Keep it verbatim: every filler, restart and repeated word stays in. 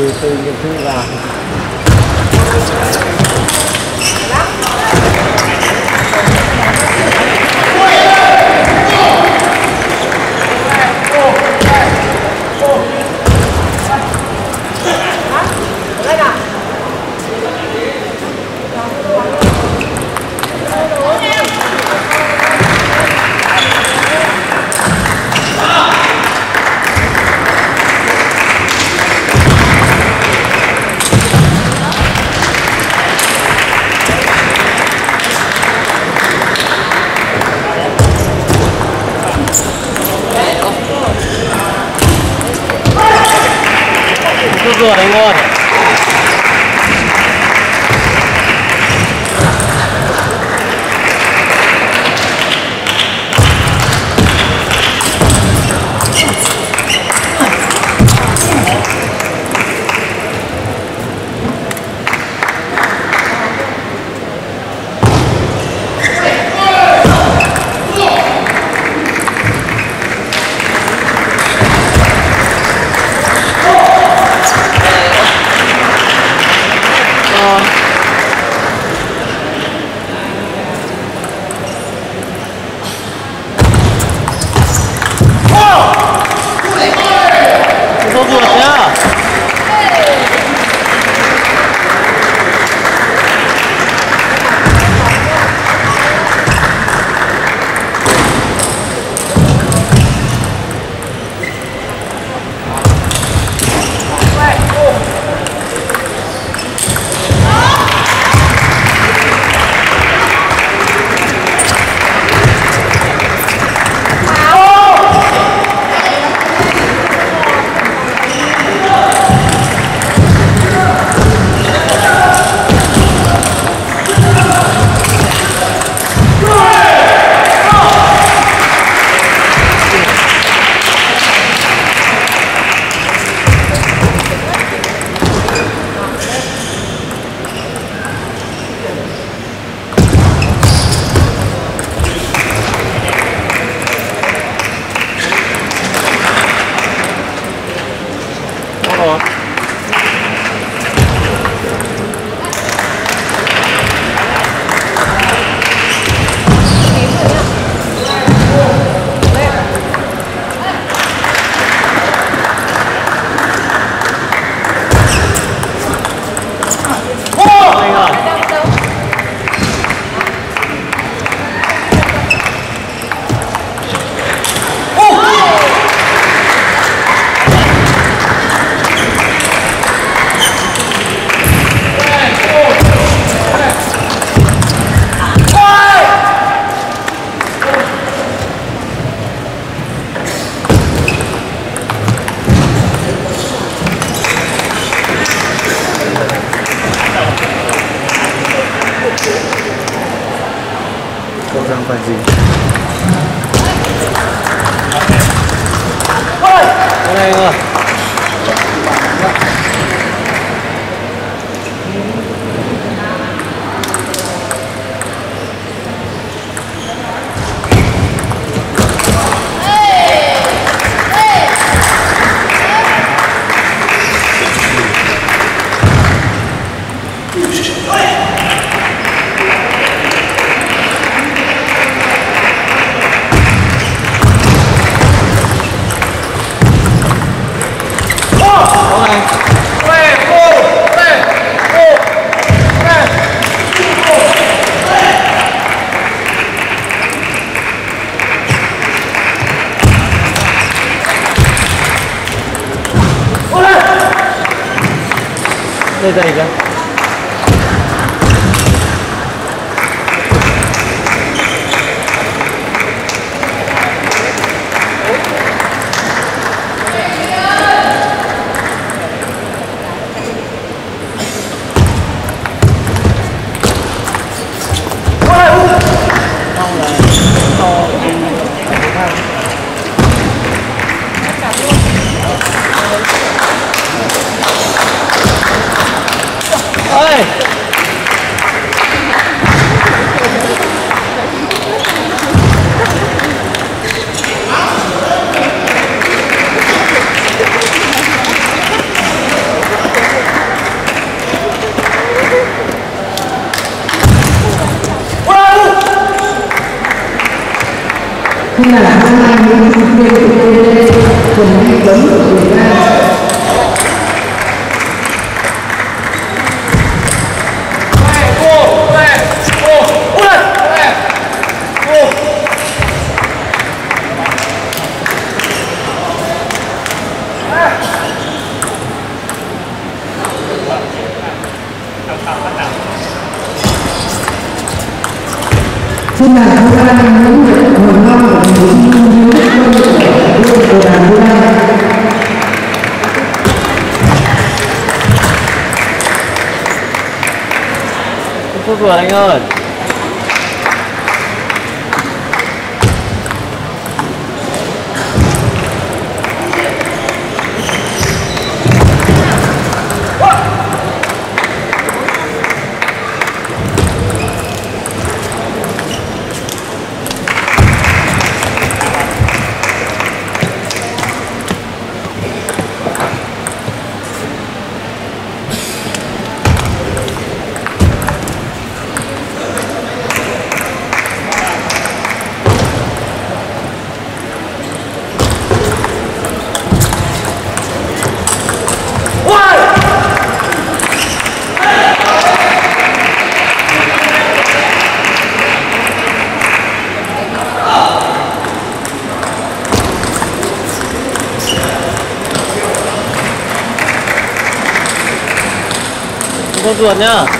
그 이제 들어가. Good, I'm good. 고장까지. 그래 이거. 자, 이제. Oh. là năm nay những sinh viên của tê đê đê cùng hãy lớn của Việt Nam. Xin mời cô Lan hướng dẫn nguồn ngon của những sinh viên của đội của đoàn Việt Nam. Cô vừa anh ơi. 누구냐?